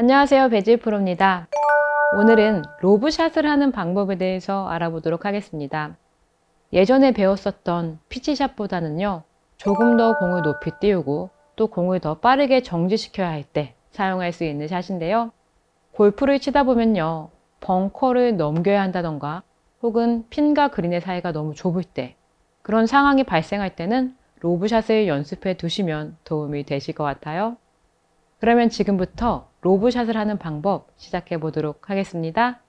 안녕하세요, 베질 프로입니다. 오늘은 로브샷을 하는 방법에 대해서 알아보도록 하겠습니다. 예전에 배웠었던 피치샷보다는요, 조금 더 공을 높이 띄우고 또 공을 더 빠르게 정지시켜야 할 때 사용할 수 있는 샷인데요. 골프를 치다 보면요, 벙커를 넘겨야 한다던가 혹은 핀과 그린의 사이가 너무 좁을 때, 그런 상황이 발생할 때는 로브샷을 연습해 두시면 도움이 되실 것 같아요. 그러면 지금부터 로브샷을 하는 방법 시작해 보도록 하겠습니다.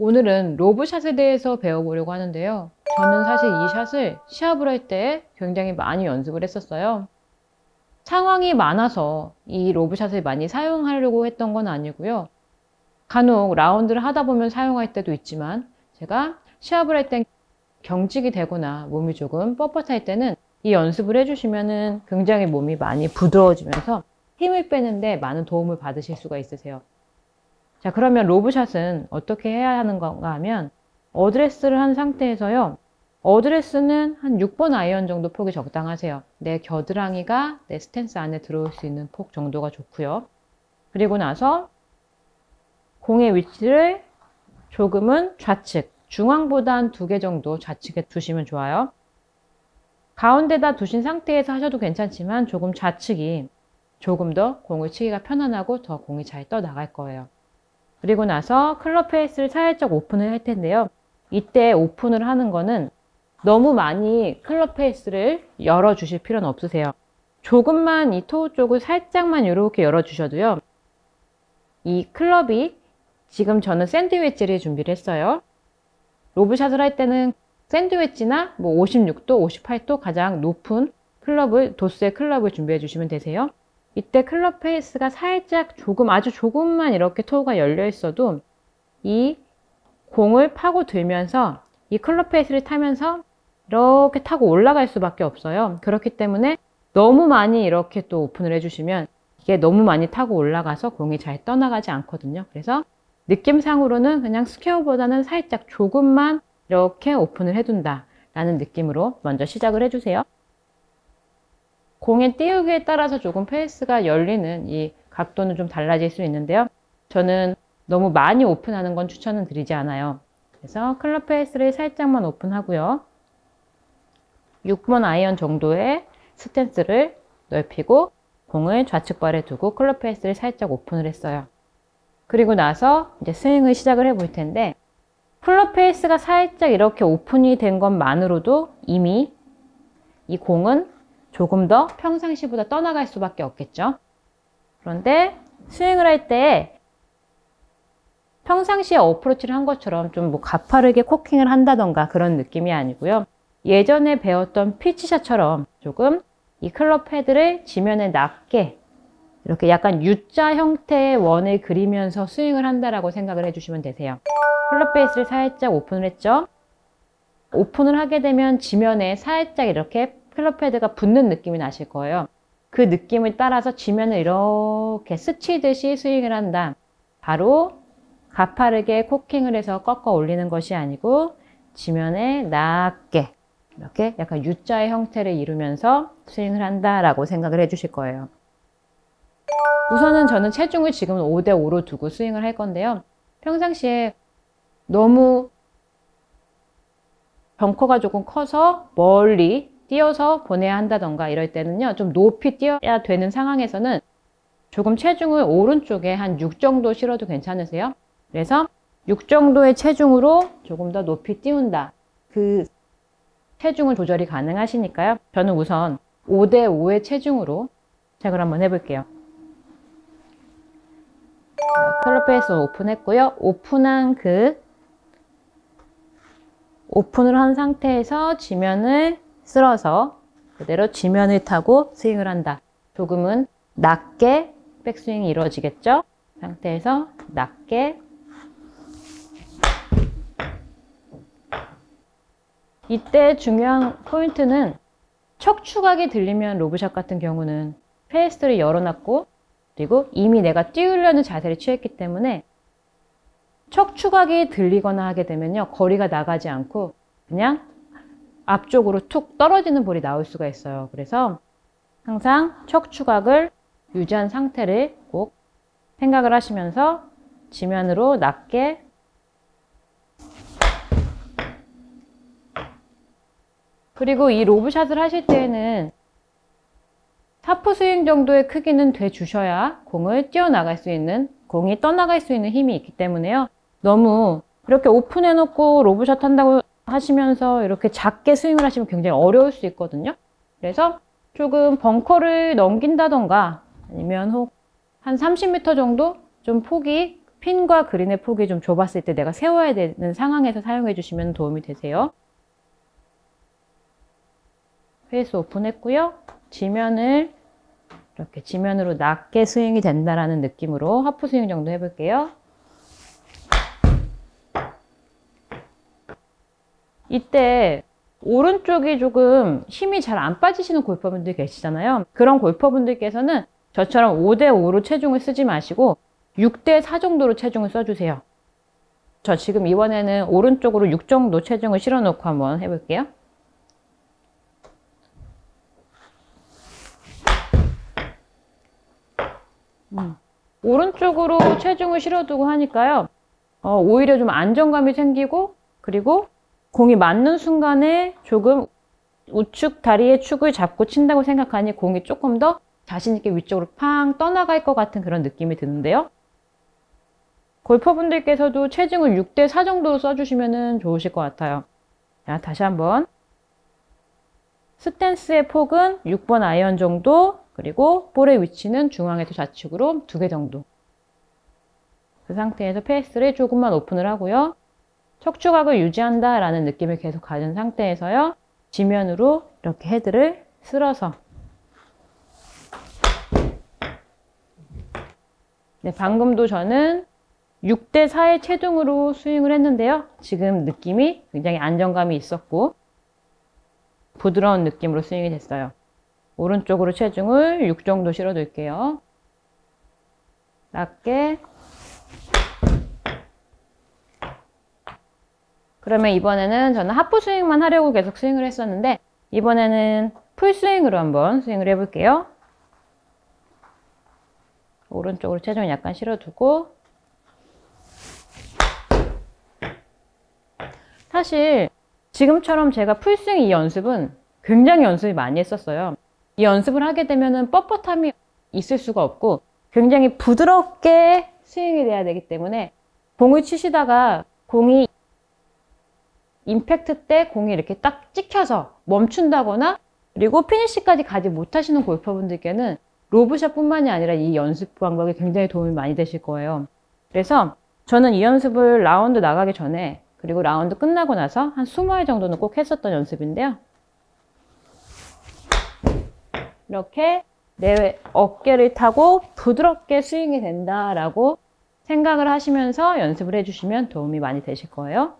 오늘은 로브샷에 대해서 배워보려고 하는데요. 저는 사실 이 샷을 시합을 할 때 굉장히 많이 연습을 했었어요. 상황이 많아서 이 로브샷을 많이 사용하려고 했던 건 아니고요. 간혹 라운드를 하다 보면 사용할 때도 있지만, 제가 시합을 할 땐 경직이 되거나 몸이 조금 뻣뻣할 때는 이 연습을 해주시면은 굉장히 몸이 많이 부드러워지면서 힘을 빼는데 많은 도움을 받으실 수가 있으세요. 자, 그러면 로브샷은 어떻게 해야 하는 건가 하면, 어드레스를 한 상태에서요, 어드레스는 한 6번 아이언 정도 폭이 적당하세요. 내 겨드랑이가 내 스탠스 안에 들어올 수 있는 폭 정도가 좋고요. 그리고 나서 공의 위치를 조금은 좌측, 중앙보다 한 2개 정도 좌측에 두시면 좋아요. 가운데다 두신 상태에서 하셔도 괜찮지만, 조금 좌측이 조금 더 공을 치기가 편안하고 더 공이 잘 떠나갈 거예요. 그리고 나서 클럽 페이스를 살짝 오픈을 할 텐데요. 이때 오픈을 하는 거는 너무 많이 클럽 페이스를 열어주실 필요는 없으세요. 조금만 이 토우 쪽을 살짝만 이렇게 열어주셔도요, 이 클럽이, 지금 저는 샌드위치를 준비를 했어요. 로브샷을 할 때는 샌드위치나 뭐 56도, 58도 가장 높은 클럽을, 도스의 클럽을 준비해 주시면 되세요. 이때 클럽 페이스가 살짝 조금, 아주 조금만 이렇게 토우가 열려 있어도 이 공을 파고 들면서 이 클럽 페이스를 타면서 이렇게 타고 올라갈 수밖에 없어요. 그렇기 때문에 너무 많이 이렇게 또 오픈을 해주시면 이게 너무 많이 타고 올라가서 공이 잘 떠나가지 않거든요. 그래서 느낌상으로는 그냥 스퀘어보다는 살짝 조금만 이렇게 오픈을 해둔다 라는 느낌으로 먼저 시작을 해주세요. 공의 띄우기에 따라서 조금 페이스가 열리는 이 각도는 좀 달라질 수 있는데요, 저는 너무 많이 오픈하는 건 추천은 드리지 않아요. 그래서 클럽 페이스를 살짝만 오픈하고요, 6번 아이언 정도의 스탠스를 넓히고 공을 좌측발에 두고 클럽 페이스를 살짝 오픈을 했어요. 그리고 나서 이제 스윙을 시작을 해 볼 텐데, 클럽 페이스가 살짝 이렇게 오픈이 된 것만으로도 이미 이 공은 조금 더 평상시보다 떠나갈 수밖에 없겠죠. 그런데 스윙을 할 때 평상시에 어프로치를 한 것처럼 좀 뭐 가파르게 코킹을 한다던가 그런 느낌이 아니고요, 예전에 배웠던 피치샷처럼 조금 이 클럽 헤드를 지면에 낮게 이렇게 약간 U자 형태의 원을 그리면서 스윙을 한다라고 생각을 해주시면 되세요. 클럽 베이스를 살짝 오픈을 했죠. 오픈을 하게 되면 지면에 살짝 이렇게 클럽 헤드가 붙는 느낌이 나실 거예요. 그 느낌을 따라서 지면을 이렇게 스치듯이 스윙을 한다, 바로 가파르게 코킹을 해서 꺾어 올리는 것이 아니고 지면에 낮게 이렇게 약간 U자의 형태를 이루면서 스윙을 한다라고 생각을 해주실 거예요. 우선은 저는 체중을 지금 5대5로 두고 스윙을 할 건데요, 평상시에 너무 벙커가 조금 커서 멀리 띄어서 보내야 한다던가 이럴 때는요, 좀 높이 띄어야 되는 상황에서는 조금 체중을 오른쪽에 한 6 정도 실어도 괜찮으세요. 그래서 6 정도의 체중으로 조금 더 높이 띄운다, 그 체중을 조절이 가능하시니까요. 저는 우선 5대5의 체중으로 시작을 한번 해볼게요. 자, 클럽 페이스 오픈했고요, 오픈한 그 오픈을 한 상태에서 지면을 쓸어서 그대로 지면을 타고 스윙을 한다. 조금은 낮게 백스윙이 이루어지겠죠. 상태에서 낮게, 이때 중요한 포인트는 척추각이 들리면 로브샷 같은 경우는 페이스를 열어놨고, 그리고 이미 내가 뛰으려는 자세를 취했기 때문에 척추각이 들리거나 하게 되면요, 거리가 나가지 않고 그냥 앞쪽으로 툭 떨어지는 볼이 나올 수가 있어요. 그래서 항상 척추각을 유지한 상태를 꼭 생각을 하시면서 지면으로 낮게 그리고 이 로브샷을 하실 때에는 사포 스윙 정도의 크기는 돼주셔야 공을 뛰어나갈 수 있는, 공이 떠나갈 수 있는 힘이 있기 때문에요. 너무 이렇게 오픈해놓고 로브샷 한다고 하시면서 이렇게 작게 스윙을 하시면 굉장히 어려울 수 있거든요. 그래서 조금 벙커를 넘긴다던가 아니면 혹 한 30m 정도 좀 폭이, 핀과 그린의 폭이 좀 좁았을 때 내가 세워야 되는 상황에서 사용해 주시면 도움이 되세요. 페이스 오픈했고요. 지면을 이렇게 지면으로 낮게 스윙이 된다라는 느낌으로 하프 스윙 정도 해볼게요. 이때 오른쪽이 조금 힘이 잘 안 빠지시는 골퍼분들 계시잖아요. 그런 골퍼분들께서는 저처럼 5대5로 체중을 쓰지 마시고 6대4 정도로 체중을 써주세요. 저 지금 이번에는 오른쪽으로 6 정도 체중을 실어놓고 한번 해볼게요. 오른쪽으로 체중을 실어두고 하니까요, 오히려 좀 안정감이 생기고, 그리고 공이 맞는 순간에 조금 우측 다리의 축을 잡고 친다고 생각하니 공이 조금 더 자신있게 위쪽으로 팡 떠나갈 것 같은 그런 느낌이 드는데요. 골퍼분들께서도 체중을 6대4 정도 써주시면 좋으실 것 같아요. 자, 다시 한번. 스탠스의 폭은 6번 아이언 정도, 그리고 볼의 위치는 중앙에서 좌측으로 2개 정도. 그 상태에서 페이스를 조금만 오픈을 하고요. 척추각을 유지한다 라는 느낌을 계속 가진 상태에서요, 지면으로 이렇게 헤드를 쓸어서, 네, 방금도 저는 6대4의 체중으로 스윙을 했는데요, 지금 느낌이 굉장히 안정감이 있었고 부드러운 느낌으로 스윙이 됐어요. 오른쪽으로 체중을 6 정도 실어둘게요. 낮게. 그러면 이번에는 저는 하프 스윙만 하려고 계속 스윙을 했었는데, 이번에는 풀 스윙으로 한번 스윙을 해볼게요. 오른쪽으로 체중을 약간 실어두고. 사실 지금처럼 제가 풀 스윙 이 연습은 굉장히 연습을 많이 했었어요. 이 연습을 하게 되면은 뻣뻣함이 있을 수가 없고 굉장히 부드럽게 스윙이 돼야 되기 때문에, 공을 치시다가 공이 임팩트 때 공이 이렇게 딱 찍혀서 멈춘다거나, 그리고 피니시까지 가지 못하시는 골퍼분들께는 로브샷 뿐만이 아니라 이 연습 방법이 굉장히 도움이 많이 되실 거예요. 그래서 저는 이 연습을 라운드 나가기 전에, 그리고 라운드 끝나고 나서 한 20회 정도는 꼭 했었던 연습인데요. 이렇게 내 어깨를 타고 부드럽게 스윙이 된다라고 생각을 하시면서 연습을 해주시면 도움이 많이 되실 거예요.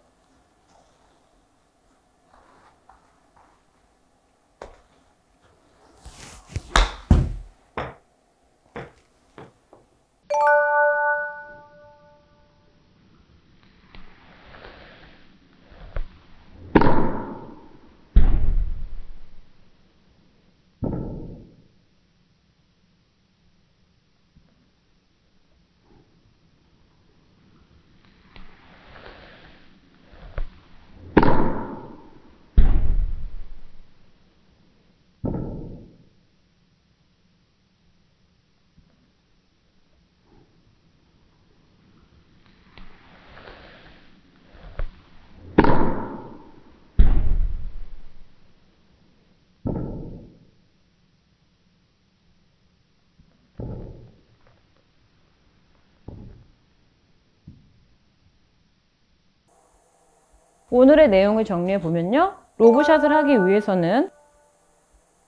오늘의 내용을 정리해보면요, 로브샷을 하기 위해서는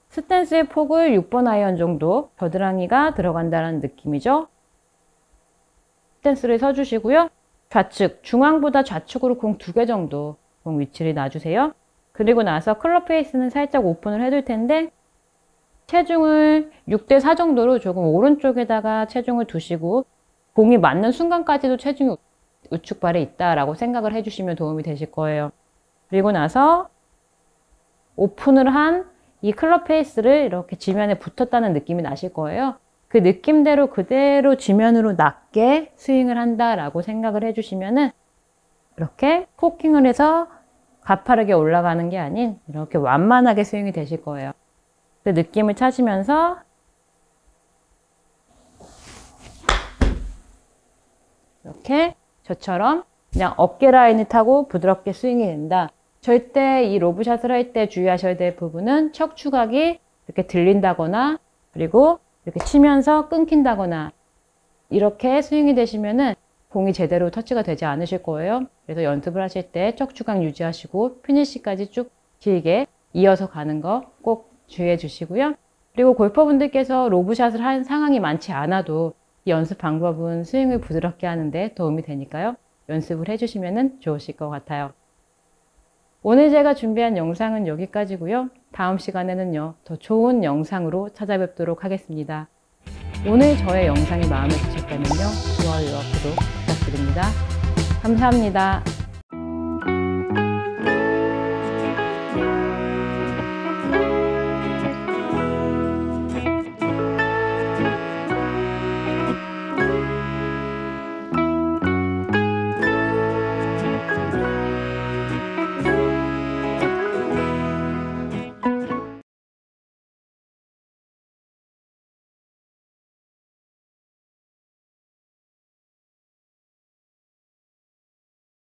스탠스의 폭을 6번 아이언 정도, 겨드랑이가 들어간다는 느낌이죠. 스탠스를 서주시고요. 좌측, 중앙보다 좌측으로 공 2개 정도 공 위치를 놔주세요. 그리고 나서 클럽 페이스는 살짝 오픈을 해둘 텐데, 체중을 6대4 정도로 조금 오른쪽에다가 체중을 두시고 공이 맞는 순간까지도 체중이 우측발에 있다라고 생각을 해주시면 도움이 되실 거예요. 그리고 나서 오픈을 한 이 클럽 페이스를 이렇게 지면에 붙었다는 느낌이 나실 거예요. 그 느낌대로 그대로 지면으로 낮게 스윙을 한다라고 생각을 해주시면은 이렇게 코킹을 해서 가파르게 올라가는 게 아닌 이렇게 완만하게 스윙이 되실 거예요. 그 느낌을 찾으면서 이렇게 저처럼 그냥 어깨 라인을 타고 부드럽게 스윙이 된다. 절대 이 로브샷을 할 때 주의하셔야 될 부분은 척 추각이 이렇게 들린다거나 그리고 이렇게 치면서 끊긴다거나 이렇게 스윙이 되시면은 공이 제대로 터치가 되지 않으실 거예요. 그래서 연습을 하실 때 척 추각 유지하시고 피니시까지 쭉 길게 이어서 가는 거 꼭 주의해 주시고요. 그리고 골퍼분들께서 로브샷을 한 상황이 많지 않아도 이 연습 방법은 스윙을 부드럽게 하는데 도움이 되니까요. 연습을 해주시면 좋으실 것 같아요. 오늘 제가 준비한 영상은 여기까지고요. 다음 시간에는요, 더 좋은 영상으로 찾아뵙도록 하겠습니다. 오늘 저의 영상이 마음에 드셨다면요, 좋아요와 구독 부탁드립니다. 감사합니다.